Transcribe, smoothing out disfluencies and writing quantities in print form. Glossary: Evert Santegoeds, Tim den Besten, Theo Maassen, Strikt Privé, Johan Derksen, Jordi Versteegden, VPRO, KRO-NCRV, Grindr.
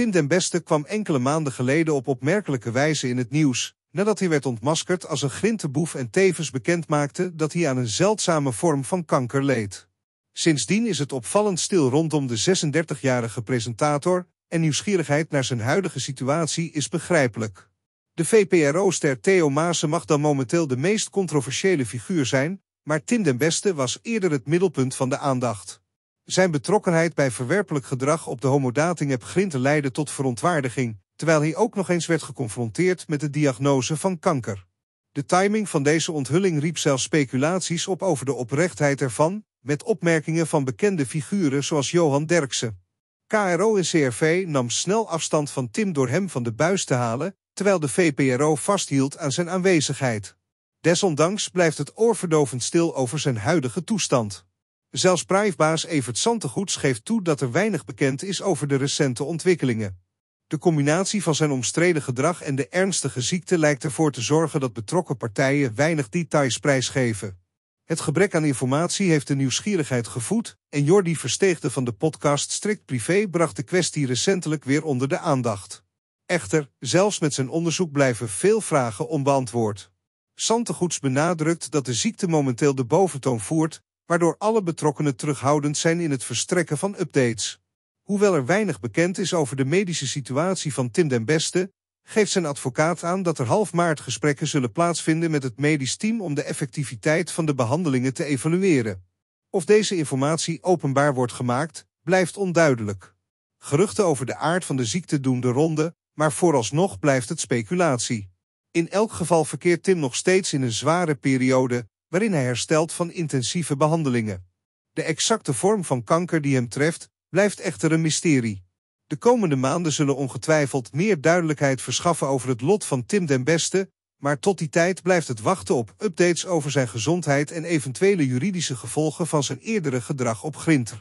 Tim den Besten kwam enkele maanden geleden op opmerkelijke wijze in het nieuws, nadat hij werd ontmaskerd als een grinteboef en tevens bekendmaakte dat hij aan een zeldzame vorm van kanker leed. Sindsdien is het opvallend stil rondom de 36-jarige presentator en nieuwsgierigheid naar zijn huidige situatie is begrijpelijk. De VPRO-ster Theo Maassen mag dan momenteel de meest controversiële figuur zijn, maar Tim den Besten was eerder het middelpunt van de aandacht. Zijn betrokkenheid bij verwerpelijk gedrag op de homodating-app Grindr leidde tot verontwaardiging, terwijl hij ook nog eens werd geconfronteerd met de diagnose van kanker. De timing van deze onthulling riep zelfs speculaties op over de oprechtheid ervan, met opmerkingen van bekende figuren zoals Johan Derksen. KRO-NCRV nam snel afstand van Tim door hem van de buis te halen, terwijl de VPRO vasthield aan zijn aanwezigheid. Desondanks blijft het oorverdovend stil over zijn huidige toestand. Zelfs privébaas Evert Santegoeds geeft toe dat er weinig bekend is over de recente ontwikkelingen. De combinatie van zijn omstreden gedrag en de ernstige ziekte lijkt ervoor te zorgen dat betrokken partijen weinig details prijsgeven. Het gebrek aan informatie heeft de nieuwsgierigheid gevoed en Jordi Versteegden van de podcast Strikt Privé bracht de kwestie recentelijk weer onder de aandacht. Echter, zelfs met zijn onderzoek blijven veel vragen onbeantwoord. Santegoeds benadrukt dat de ziekte momenteel de boventoon voert, waardoor alle betrokkenen terughoudend zijn in het verstrekken van updates. Hoewel er weinig bekend is over de medische situatie van Tim den Besten, geeft zijn advocaat aan dat er half maart gesprekken zullen plaatsvinden met het medisch team om de effectiviteit van de behandelingen te evalueren. Of deze informatie openbaar wordt gemaakt, blijft onduidelijk. Geruchten over de aard van de ziekte doen de ronde, maar vooralsnog blijft het speculatie. In elk geval verkeert Tim nog steeds in een zware periode, waarin hij herstelt van intensieve behandelingen. De exacte vorm van kanker die hem treft, blijft echter een mysterie. De komende maanden zullen ongetwijfeld meer duidelijkheid verschaffen over het lot van Tim den Besten, maar tot die tijd blijft het wachten op updates over zijn gezondheid en eventuele juridische gevolgen van zijn eerdere gedrag op Grindr.